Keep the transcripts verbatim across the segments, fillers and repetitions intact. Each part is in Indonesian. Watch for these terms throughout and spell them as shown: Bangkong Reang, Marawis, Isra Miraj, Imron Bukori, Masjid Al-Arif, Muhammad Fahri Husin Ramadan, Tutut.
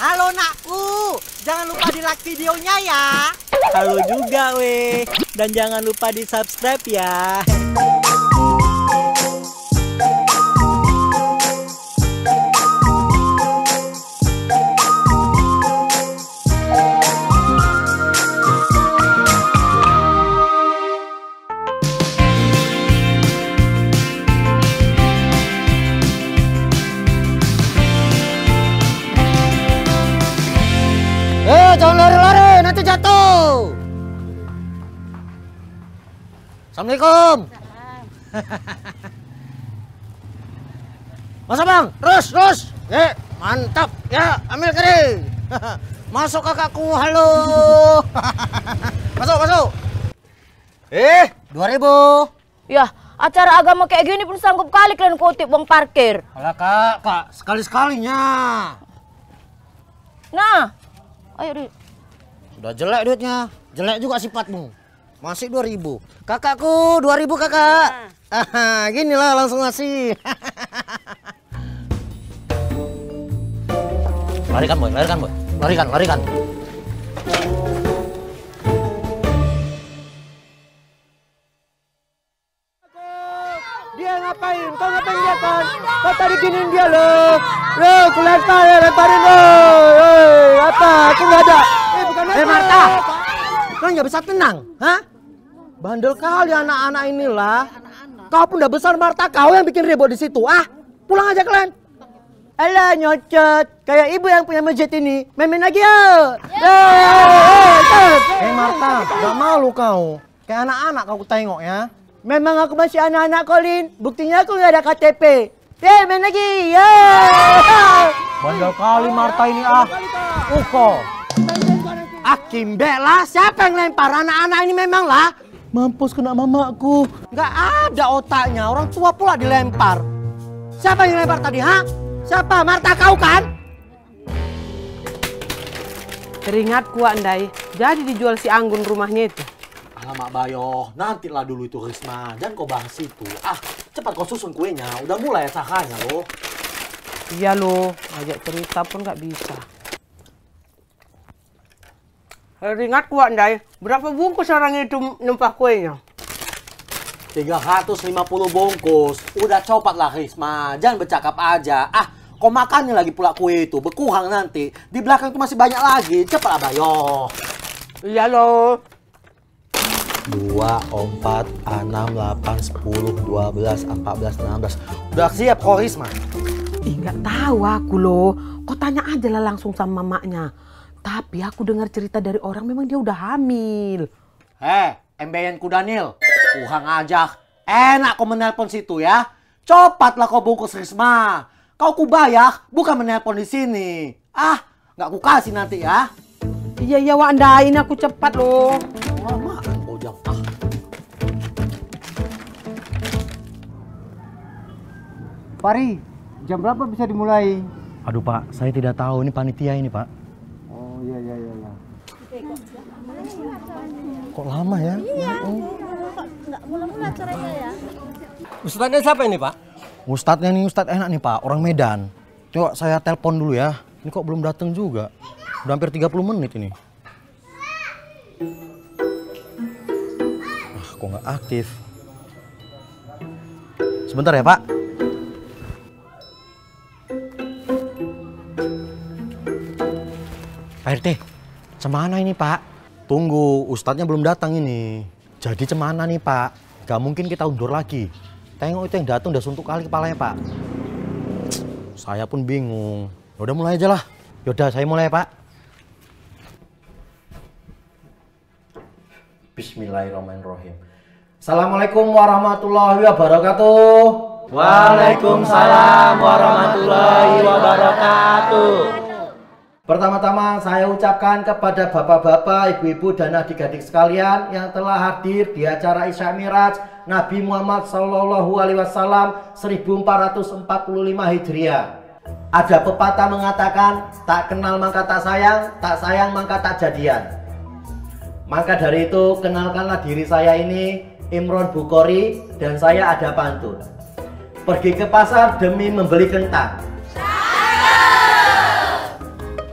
Halo nakku, jangan lupa di like videonya ya. Halo juga weh, dan jangan lupa di subscribe ya. Jatuh. Assalamualaikum. Masa bang, terus terus, ye, mantap, ya ambil kiri. Masuk kakakku, halo. Masuk masuk. Eh, dua ribu. Ya, acara agama kayak gini pun sanggup kali kalian kutip bang parkir. Alah kak, kak sekali sekalinya. Nah, ayo deh. Udah jelek duitnya, jelek juga sifatmu. Masih dua ribu. Kakakku dua ribu kakak. Nah. Ginilah langsung ngasih. Larikan boy, larikan boy. Larikan, larikan. Dia ngapain? Kau ngapain dia kan? Kau tadi giniin dia loh. Loh, aku lempar ya, lemparin loh. Hei, apa? Aku nggak ada. Eh Marta, kalian nggak bisa tenang, hah? Bandel kali anak-anak inilah. Kau pun udah besar Marta, kau yang bikin ribut di situ, ah? Pulang aja kalian. Alah nyocot, kayak ibu yang punya masjid ini. Main-main lagi yuk. Eh Marta, nggak malu kau. Kayak anak-anak kau tengok ya. Memang aku masih anak-anak Colin. Buktinya aku nggak ada K T P. Eh main lagi, ya. Bandel kali Marta ini ah. Uko. Akim bela, siapa yang lempar? Anak-anak ini memang lah. Mampus kena mamaku. Nggak ada otaknya, orang tua pula dilempar. Siapa yang lempar tadi, ha? Siapa? Marta kau kan? Teringat ku andai, jadi dijual si Anggun rumahnya itu. Alamak Bayoh, nantilah dulu itu Risma. Jangan kau bahas itu. Ah, cepat kau susun kuenya, udah mulai sahanya loh. Iya loh, ngajak cerita pun nggak bisa. Ingat ku andai, berapa bungkus orang itu numpah kuenya? tiga ratus lima puluh bungkus. Udah copatlah Risma, jangan bercakap aja. Ah, kau makannya lagi pula kue itu, berkurang nanti. Di belakang itu masih banyak lagi, cepatlah Bayo. Iya loh. dua, empat, enam, delapan, sepuluh, dua belas, empat belas, enam belas. Udah siap kau Risma? Ih, nggak tahu aku loh. Kau tanya aja lah langsung sama mamanya. Tapi aku dengar cerita dari orang memang dia udah hamil. Heh, embeyan ku Daniel. Kurang ajak. Enak kau menelpon situ ya. Copatlah kau bungkus Risma. Kau ku bayar, bukan menelpon di sini. Ah, nggak ku kasih nanti ya. Iya iya wandain aku cepat loh. Lamaan kau jam ah. Fahri, jam berapa bisa dimulai? Aduh Pak, saya tidak tahu ini panitia ini Pak. Iya, iya, iya, iya. Kok lama ya? Iya. Kok nggak mula-mula caranya ya? Ustadznya siapa ini, Pak? Ustadznya nih, Ustadz enak nih, Pak. Orang Medan. Coba saya telepon dulu ya. Ini kok belum datang juga. Udah hampir tiga puluh menit ini. Ah, kok nggak aktif? Sebentar ya, Pak. Pak R T, cemana ini Pak? Tunggu, Ustadznya belum datang ini. Jadi cemana nih Pak? Gak mungkin kita undur lagi. Tengok itu yang datang udah suntuk kali kepalanya Pak. Saya pun bingung. Udah mulai aja lah. Yaudah, saya mulai Pak. Bismillahirrahmanirrahim. Assalamualaikum warahmatullahi wabarakatuh. Waalaikumsalam warahmatullahi wabarakatuh. Pertama-tama saya ucapkan kepada bapak-bapak, ibu-ibu, dan adik-adik sekalian yang telah hadir di acara Isra Miraj Nabi Muhammad Shallallahu Alaihi Wasallam seribu empat ratus empat puluh lima Hijriah. Ada pepatah mengatakan, tak kenal maka tak sayang, tak sayang maka tak jadian. Maka dari itu, kenalkanlah diri saya ini Imron Bukori, dan saya ada pantun. Pergi ke pasar demi membeli kentang.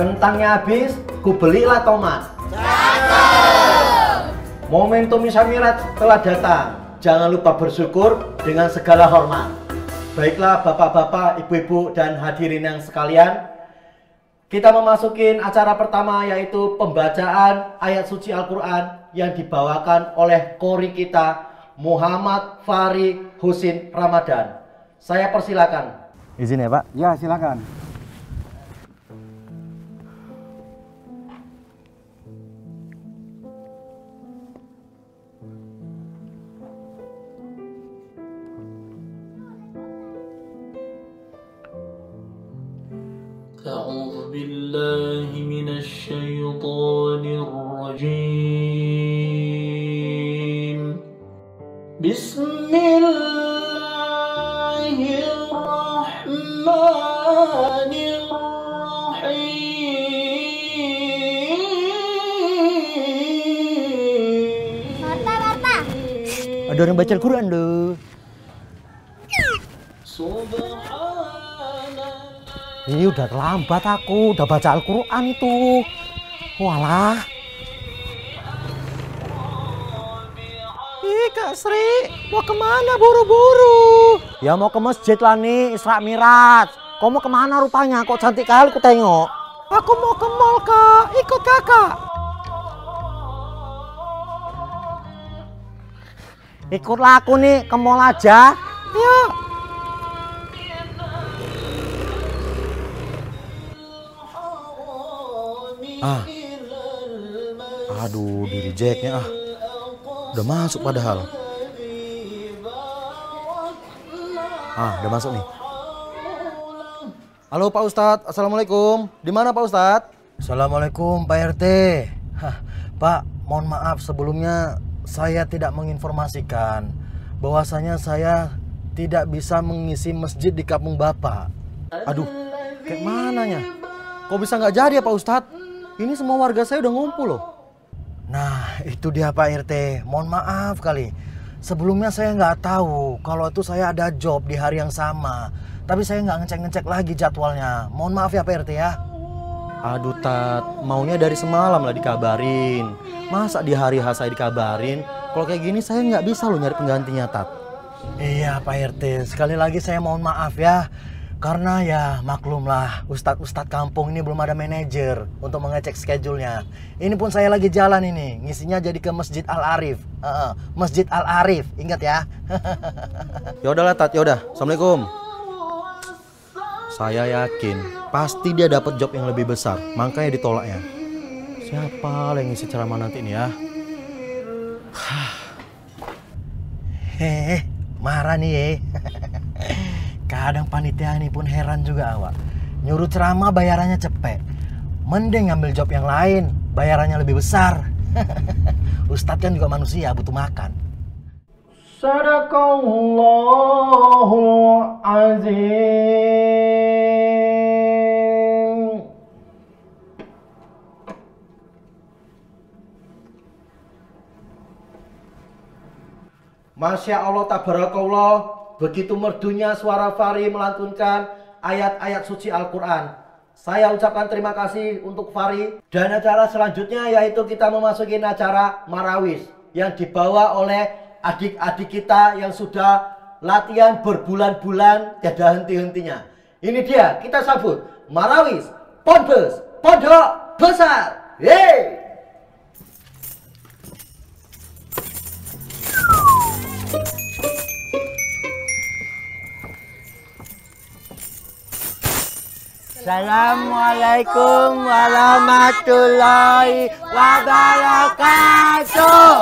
kentangnya habis, ku belilah tomat. Cakep. Momentum Isra Miraj telah datang. Jangan lupa bersyukur dengan segala hormat. Baiklah bapak-bapak, ibu-ibu dan hadirin yang sekalian, kita memasuki acara pertama, yaitu pembacaan ayat suci Al-Quran yang dibawakan oleh qori kita Muhammad Fahri Husin Ramadan. Saya persilakan. Izin ya Pak? Ya silakan. أعوذ بالله من الشيطان الرجيم. بسم الله الرحمن الرحيم. Bapak, bapak. Ada orang baca Al-Quran loh. Ini udah terlambat, aku udah baca Al-Quran itu. Walah. Ih Kak Sri, mau kemana buru-buru? Ya mau ke masjid lah nih, Isra Miraj. Kau mau kemana rupanya? Kok cantik kali aku tengok. Aku mau ke mall Kak, ikut kakak. Ikutlah aku nih, ke mall aja. Yuk. Ah, aduh di rejectnya ah, udah masuk padahal. Ah, udah masuk nih. Halo Pak Ustadz, assalamualaikum. Di mana Pak Ustadz? Assalamualaikum Pak R T. Hah, Pak, mohon maaf sebelumnya saya tidak menginformasikan bahwasanya saya tidak bisa mengisi masjid di kampung Bapak. Aduh, kayak mananya? Kok bisa nggak jadi ya Pak Ustadz? Ini semua warga saya udah ngumpul loh. Nah itu dia Pak R T, mohon maaf kali. Sebelumnya saya nggak tahu kalau itu saya ada job di hari yang sama. Tapi saya nggak ngecek-ngecek lagi jadwalnya. Mohon maaf ya Pak R T ya. Aduh Tat, maunya dari semalam lah dikabarin. Masa di hari H saya dikabarin? Kalau kayak gini saya nggak bisa loh nyari penggantinya Tat. Iya Pak R T, sekali lagi saya mohon maaf ya. Karena ya maklumlah, ustadz-ustadz kampung ini belum ada manajer untuk mengecek schedule-nya. Ini pun saya lagi jalan ini, ngisinya jadi ke Masjid Al-Arif. Uh-uh, Masjid Al-Arif, ingat ya. Yaudah lah Tat, yaudah. Assalamualaikum. Saya yakin, pasti dia dapat job yang lebih besar, makanya ditolaknya. Siapa yang ngisi ceramah nanti ini ya? Hehehe, marah nih ye. Kadang panitia ini pun heran juga awak. Nyuruh ceramah bayarannya cepet. Mending ngambil job yang lain, bayarannya lebih besar. Ustadz kan juga manusia, butuh makan. Sadaqallahul azim. Masya Allah, tabarakallah. Begitu merdunya suara Fahri melantunkan ayat-ayat suci Al-Quran. Saya ucapkan terima kasih untuk Fahri. Dan acara selanjutnya yaitu kita memasuki acara marawis yang dibawa oleh adik-adik kita yang sudah latihan berbulan-bulan tiada henti-hentinya. Ini dia, kita sambut marawis Ponbes Pondok Besar. Yeay! Assalamualaikum warahmatullahi wabarakatuh.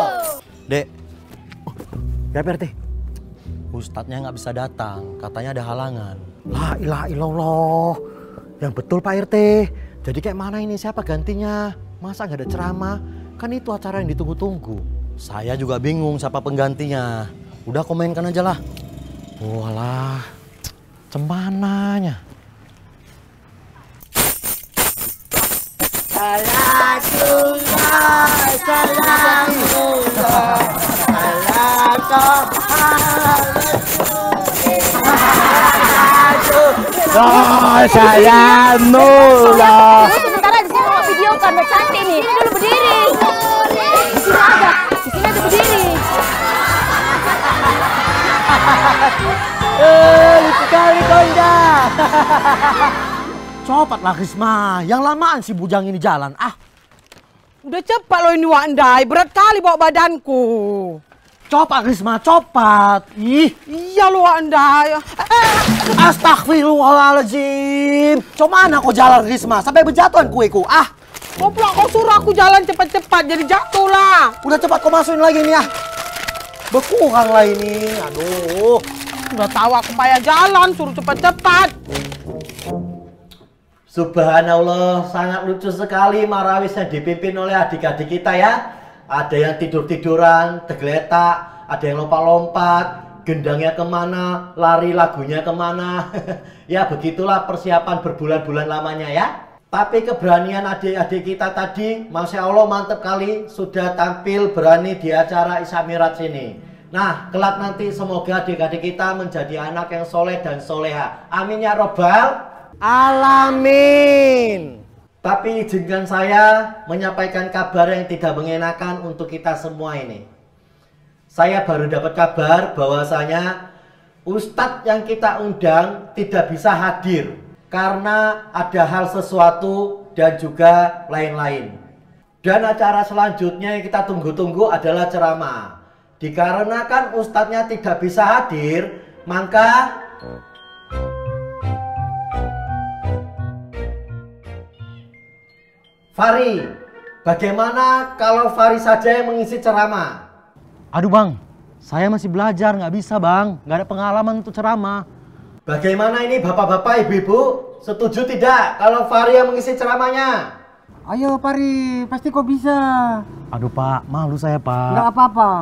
Dek, ya Pak R T, ustadznya nggak bisa datang, katanya ada halangan. La ilaha illallah, yang betul Pak R T. Jadi kayak mana ini, siapa gantinya? Masa nggak ada ceramah? Kan itu acara yang ditunggu-tunggu. Saya juga bingung siapa penggantinya. Udah komenkan aja lah. Walah, cemananya. Salatullah, salamullah, salatullah, salatullah, salamullah. Cepatlah Risma, yang lamaan si bujang ini jalan. Ah, udah cepat loh ini Wandai, berat kali bawa badanku. Cepat Risma, cepat. Ih, iya loh Wandai. Eh. Astagfirullahaladzim. Cuma anak kau jalan Risma, sampai berjatuhan kueku. Ah, goblok, kau suruh aku jalan cepat-cepat jadi jatuh lah. Udah cepat kau masukin lagi nih ah. Bekurang lah ini, aduh. Udah tahu aku payah jalan, suruh cepat-cepat. Subhanallah, sangat lucu sekali marawis yang dipimpin oleh adik-adik kita ya. Ada yang tidur-tiduran, tergeletak, ada yang lompat-lompat, gendangnya kemana, lari lagunya kemana. Ya begitulah persiapan berbulan-bulan lamanya ya. Tapi keberanian adik-adik kita tadi, Masya Allah mantep kali, sudah tampil berani di acara Isra Miraj ini. Nah, kelak nanti semoga adik-adik kita menjadi anak yang soleh dan soleha. Amin ya robbal alamin. Tapi izinkan saya menyampaikan kabar yang tidak mengenakan untuk kita semua ini. Saya baru dapat kabar bahwasanya ustadz yang kita undang tidak bisa hadir karena ada hal sesuatu dan juga lain-lain. Dan acara selanjutnya yang kita tunggu-tunggu adalah ceramah. Dikarenakan ustadznya tidak bisa hadir, maka Fahri, bagaimana kalau Fahri saja yang mengisi ceramah? Aduh bang, saya masih belajar, nggak bisa bang, nggak ada pengalaman untuk ceramah. Bagaimana ini bapak-bapak, ibu-ibu, setuju tidak kalau Fahri yang mengisi ceramahnya? Ayo Fahri, pasti kau bisa. Aduh pak, malu saya pak. Nggak apa-apa.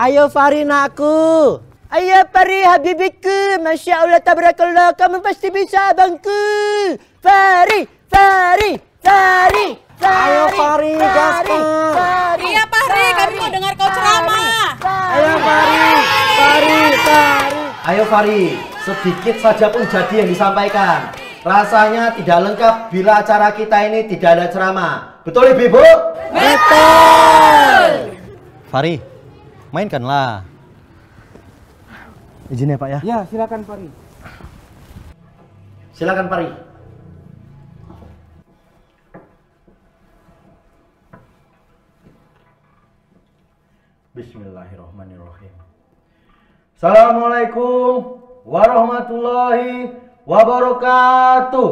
Ayo Fahri nakku. Ayo Fahri habibiku, Masya Allah tabarakallah, kamu pasti bisa abangku. Fahri, Fahri, Fahri. Ayo Fahri, gaspol. Iya Fahri, kami mau dengar kau ceramah. Ayo Fahri, Fahri, Fahri. Ayo Fahri, sedikit saja pun jadi yang disampaikan. Rasanya tidak lengkap bila acara kita ini tidak ada ceramah. Betul ibu? Betul. Betul. Fahri, mainkanlah. Izin ya Pak ya? Ya, silakan Fahri. Silakan Fahri. Bismillahirrahmanirrahim. Assalamualaikum warahmatullahi wabarakatuh.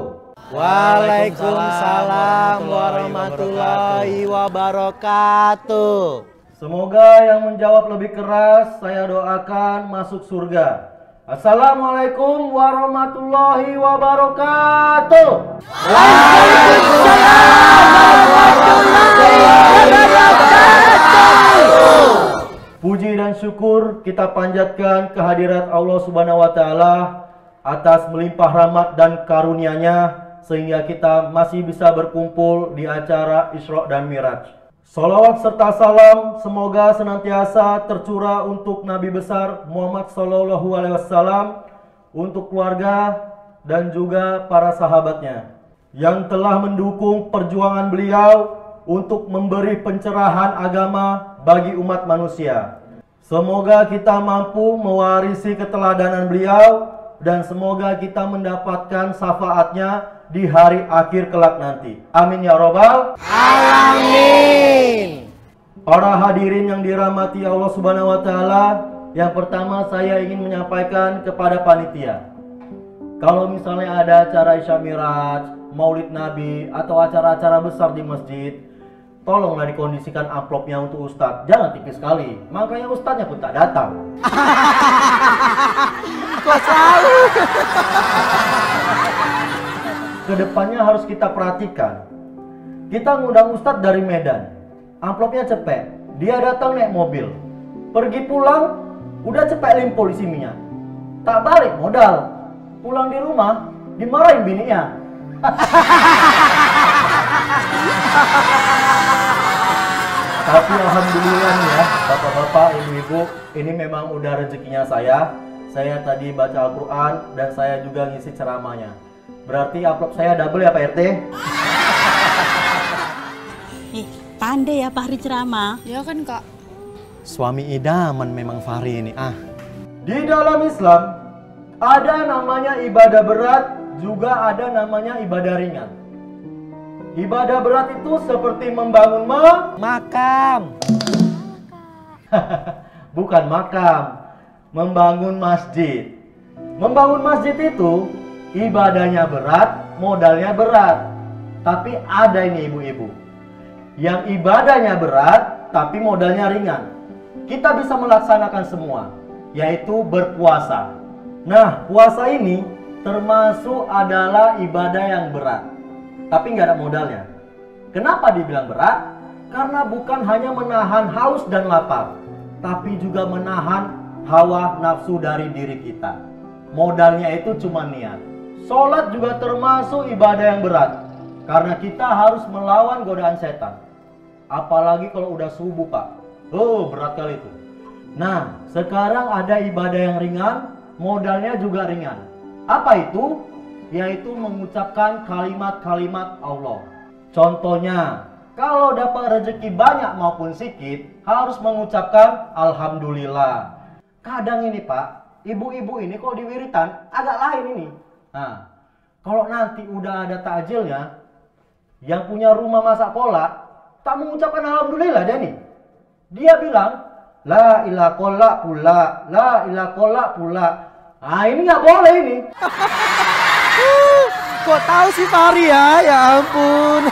Waalaikumsalam warahmatullahi wabarakatuh. Semoga yang menjawab lebih keras saya doakan masuk surga. Assalamualaikum warahmatullahi wabarakatuh. Waalaikumsalam warahmatullahi wabarakatuh. Puji dan syukur kita panjatkan kehadirat Allah Subhanahu wa Ta'ala atas melimpah rahmat dan karunia-Nya sehingga kita masih bisa berkumpul di acara Isra dan Miraj. Salawat serta salam semoga senantiasa tercurah untuk Nabi besar Muhammad Sallallahu Alaihi Wasallam, untuk keluarga dan juga para sahabatnya yang telah mendukung perjuangan beliau untuk memberi pencerahan agama bagi umat manusia. Semoga kita mampu mewarisi keteladanan beliau dan semoga kita mendapatkan syafaatnya di hari akhir kelak nanti. Amin ya robbal alamin. Para hadirin yang dirahmati Allah Subhanahu wa Ta'ala, yang pertama saya ingin menyampaikan kepada panitia, kalau misalnya ada acara Isra Miraj, Maulid Nabi atau acara-acara besar di masjid, tolonglah dikondisikan amplopnya untuk ustadz. Jangan tipis sekali, makanya ustadznya pun tak datang. Kok selalu? Kedepannya harus kita perhatikan. Kita ngundang ustadz dari Medan, amplopnya cepet, dia datang naik mobil, pergi pulang, udah cepet limpul isi minyak, tak balik modal, pulang di rumah dimarahin bininya. Tapi alhamdulillah ya bapak-bapak, ibu-ibu, ini memang udah rezekinya saya. Saya tadi baca Al-Quran dan saya juga ngisi ceramahnya. Berarti upload saya double ya Pak R T? Ih, pandai ya Fahri ceramah. Ya kan kak? Suami idaman memang Fahri ini ah. Di dalam Islam ada namanya ibadah berat juga ada namanya ibadah ringan. Ibadah berat itu seperti membangun ma makam. Bukan makam, membangun masjid. Membangun masjid itu ibadahnya berat, modalnya berat. Tapi ada ini ibu-ibu yang ibadahnya berat tapi modalnya ringan. Kita bisa melaksanakan semua, yaitu berpuasa. Nah, puasa ini termasuk adalah ibadah yang berat, tapi nggak ada modalnya. Kenapa dibilang berat? Karena bukan hanya menahan haus dan lapar, tapi juga menahan hawa nafsu dari diri kita. Modalnya itu cuma niat. Sholat juga termasuk ibadah yang berat, karena kita harus melawan godaan setan. Apalagi kalau udah subuh, Pak. Oh, berat kali itu. Nah, sekarang ada ibadah yang ringan, modalnya juga ringan. Apa itu? Yaitu mengucapkan kalimat-kalimat Allah. Contohnya, kalau dapat rezeki banyak maupun sedikit, harus mengucapkan Alhamdulillah. Kadang ini, Pak, ibu-ibu ini kalau diwiritan agak lain ini. Nah, kalau nanti udah ada takjilnya, yang punya rumah masak kolak tak mengucapkan alhamdulillah dia nih. Dia bilang la ilaha kolak pula, la ilaha kolak pula. Ah, ini nggak boleh ini. Kok tahu sih Fahri ya? Ya ampun.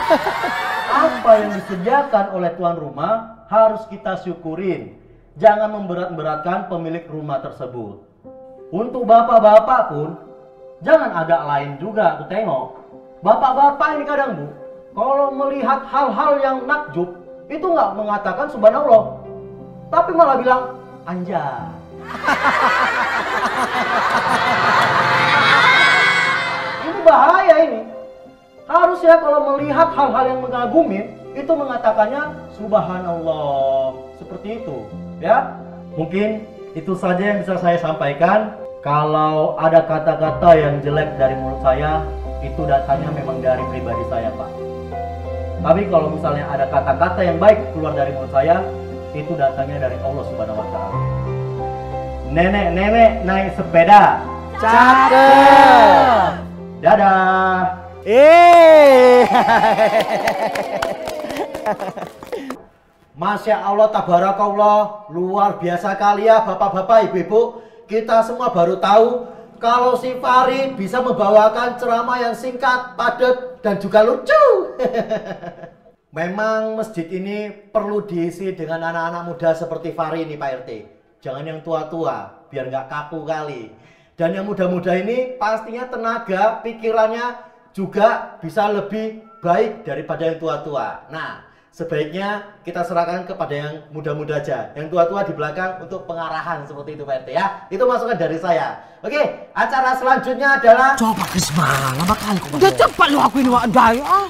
Apa yang disediakan oleh tuan rumah harus kita syukurin. Jangan memberat-beratkan pemilik rumah tersebut. Untuk bapak-bapak pun jangan agak lain juga, aku tengok. Bapak-bapak ini kadang bu, kalau melihat hal-hal yang nakjub, itu nggak mengatakan subhanallah, tapi malah bilang anjay. Ini bahaya ini. Harusnya kalau melihat hal-hal yang mengagumi, itu mengatakannya subhanallah, seperti itu, ya. Mungkin itu saja yang bisa saya sampaikan. Kalau ada kata-kata yang jelek dari mulut saya, itu datangnya memang dari pribadi saya, Pak. Tapi kalau misalnya ada kata-kata yang baik keluar dari mulut saya, itu datangnya dari Allah Subhanahu wa Ta'ala. Nenek-nenek naik sepeda, cakep. Dadah. Eh. Masya Allah, tabarakallah, luar biasa kali ya bapak-bapak, ibu-ibu. Kita semua baru tahu kalau si Fahri bisa membawakan ceramah yang singkat, padat, dan juga lucu. Memang masjid ini perlu diisi dengan anak-anak muda seperti Fahri ini, Pak R T. Jangan yang tua-tua, biar nggak kaku kali. Dan yang muda-muda ini pastinya tenaga, pikirannya juga bisa lebih baik daripada yang tua-tua. Nah, sebaiknya kita serahkan kepada yang muda-muda aja. Yang tua-tua di belakang untuk pengarahan seperti itu, Pak R T ya. Itu masukan dari saya. Oke, acara selanjutnya adalah coba ke semalam bakal kok. Udah cepat lu aku ini wak ndai ah.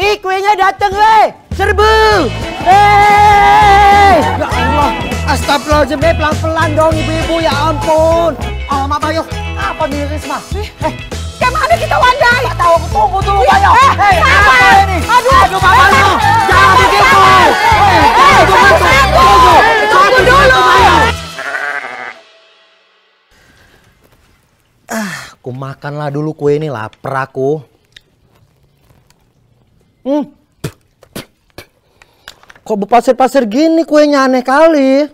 Ih, kuenya dateng weh. Serbu. Hei. Ya Allah. Astagfirullahaladzim, pelan-pelan dong ibu-ibu, ya ampun. Oh, Mak Bayu, apa nih Risma? Eh, yang mana kita wandai? Gak tahu, aku tunggu dulu, Bayu. Hei, apa ini? Aduh, aduh, Mak Bayu. Jangan begitu. Hei, tunggu, tunggu, tunggu. Tunggu dulu, Bayu. Ah, aku makanlah dulu kue ini, lapar aku. Hmm. Kok berpasir-pasir gini kuenya, aneh kali.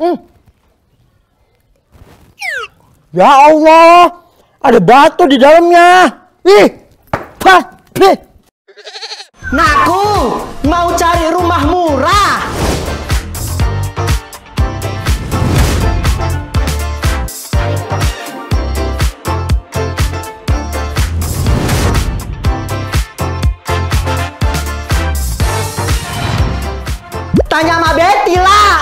Hmm. Ya Allah. Ada batu di dalamnya. Ih, bah, nih. Naku mau cari rumah murah. Tanya sama Betty lah.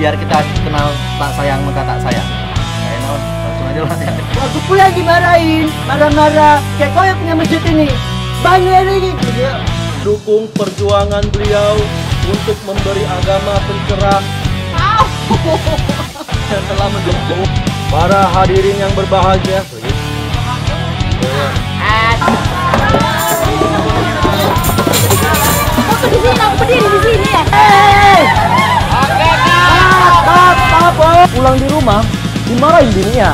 Biar kita kenal tak sayang maka tak sayang. Gak enak, langsung aja lah. Waktu pulang dimarahin, marah-marah, kayak koyok punya masjid ini. Bang Eri gitu ya. Dukung perjuangan beliau untuk memberi agama pencerah yang telah mendukung para hadirin yang berbahagia. Pulang di rumah, dimarahin dirinya.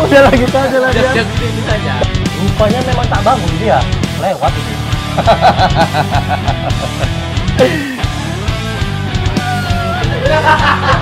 Udah lagi gitu aja lah dia. Rupanya memang tak bangun dia, lewat.